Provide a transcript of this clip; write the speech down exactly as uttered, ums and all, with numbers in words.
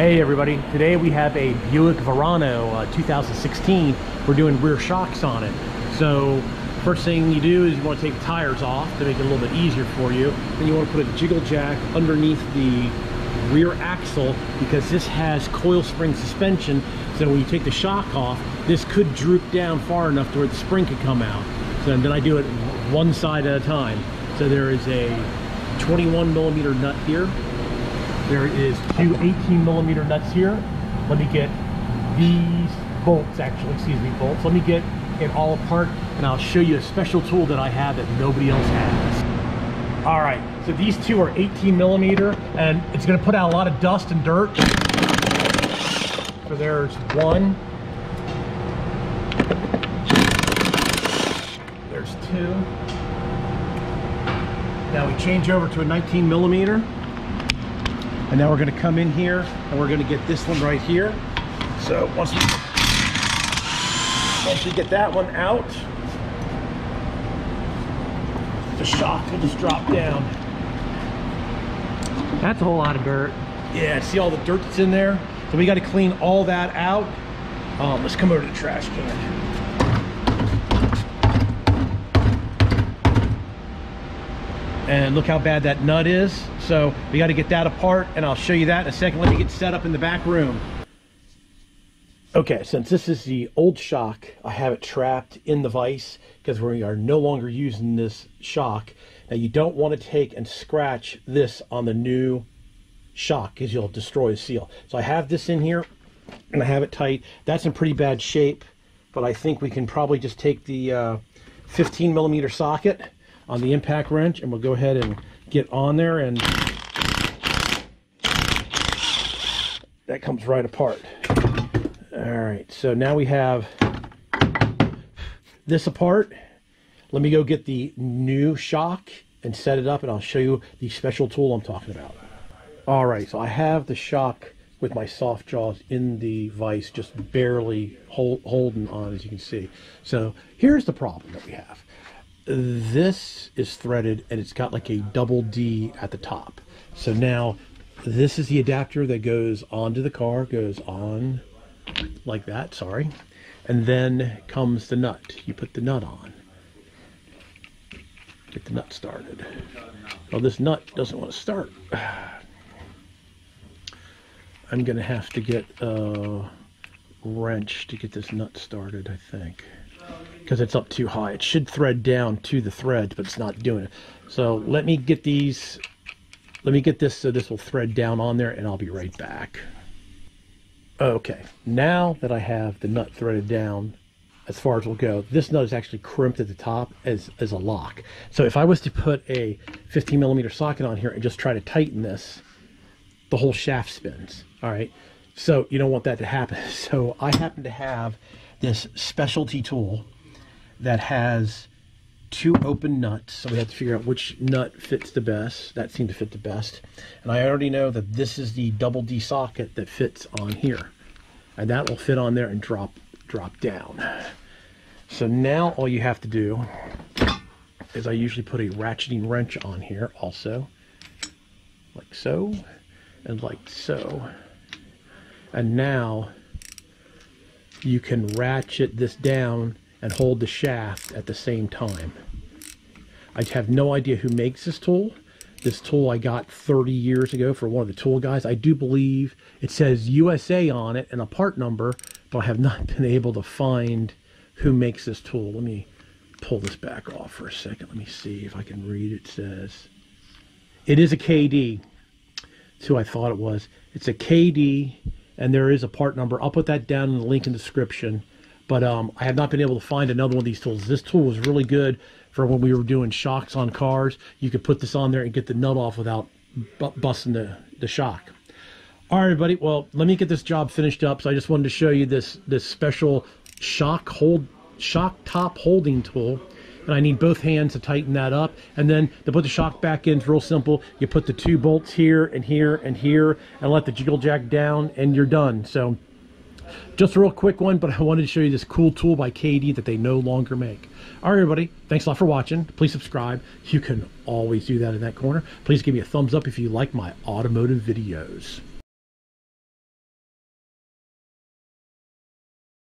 Hey everybody, today we have a Buick Verano uh, two thousand sixteen. We're doing rear shocks on it. So first thing you do is you want to take the tires off to make it a little bit easier for you. Then you want to put a jiggle jack underneath the rear axle because this has coil spring suspension. So when you take the shock off, this could droop down far enough to where the spring could come out. So then I do it one side at a time. So there is a twenty-one millimeter nut here. There is two eighteen millimeter nuts here. Let me get these bolts, actually, excuse me, bolts. Let me get it all apart and I'll show you a special tool that I have that nobody else has. All right, so these two are eighteen millimeter and it's gonna put out a lot of dust and dirt. So there's one. There's two. Now we change over to a nineteen millimeter. And now we're going to come in here and we're going to get this one right here. So once we, once we get that one out, the shock will just drop down. That's a whole lot of dirt. Yeah, see all the dirt that's in there? So we got to clean all that out. Um, let's come over to the trash can. And look how bad that nut is. So we got to get that apart and I'll show you that in a second. Let me get set up in the back room. Okay, since this is the old shock, I have it trapped in the vise because we are no longer using this shock. Now you don't want to take and scratch this on the new shock because you'll destroy the seal. So I have this in here and I have it tight. That's in pretty bad shape, but I think we can probably just take the uh, fifteen millimeter socket on the impact wrench and we'll go ahead and get on there, and that comes right apart. All right, so now we have this apart. Let me go get the new shock and set it up and I'll show you the special tool I'm talking about. All right, so I have the shock with my soft jaws in the vise, just barely hold, holding on, as you can see. So here's the problem that we have. This is threaded and it's got like a double D at the top. So now this is the adapter that goes onto the car, goes on like that, sorry. And then comes the nut. You put the nut on. Get the nut started. Well, this nut doesn't want to start. I'm going to have to get a wrench to get this nut started, I think. Because it's up too high. It should thread down to the threads, but it's not doing it. So let me get these, let me get this so this will thread down on there and I'll be right back. Okay, now that I have the nut threaded down as far as we'll go, this nut is actually crimped at the top as, as a lock. So if I was to put a fifteen millimeter socket on here and just try to tighten this, the whole shaft spins, all right? So you don't want that to happen. So I happen to have this specialty tool that has two open nuts. So we have to figure out which nut fits the best. That seemed to fit the best. And I already know that this is the double D socket that fits on here. And that will fit on there and drop, drop down. So now all you have to do is I usually put a ratcheting wrench on here also. Like so, and like so. And now you can ratchet this down and hold the shaft at the same time. I have no idea who makes this tool. This tool I got thirty years ago for one of the tool guys. I do believe it says U S A on it and a part number, but I have not been able to find who makes this tool. Let me pull this back off for a second. Let me see if I can read it. It says, it is a K D. That's who I thought it was. It's a K D. And there is a part number. I'll put that down in the link in the description. But um, I have not been able to find another one of these tools. This tool was really good for when we were doing shocks on cars. You could put this on there and get the nut off without bu busting the, the shock. All right, everybody. Well, let me get this job finished up. So I just wanted to show you this, this special shock hold, shock top holding tool. And I need both hands to tighten that up. And then to put the shock back in, it's real simple. You put the two bolts here and here and here and let the jiggle jack down and you're done. So just a real quick one, but I wanted to show you this cool tool by K D that they no longer make. All right, everybody, thanks a lot for watching. Please subscribe. You can always do that in that corner. Please give me a thumbs up if you like my automotive videos.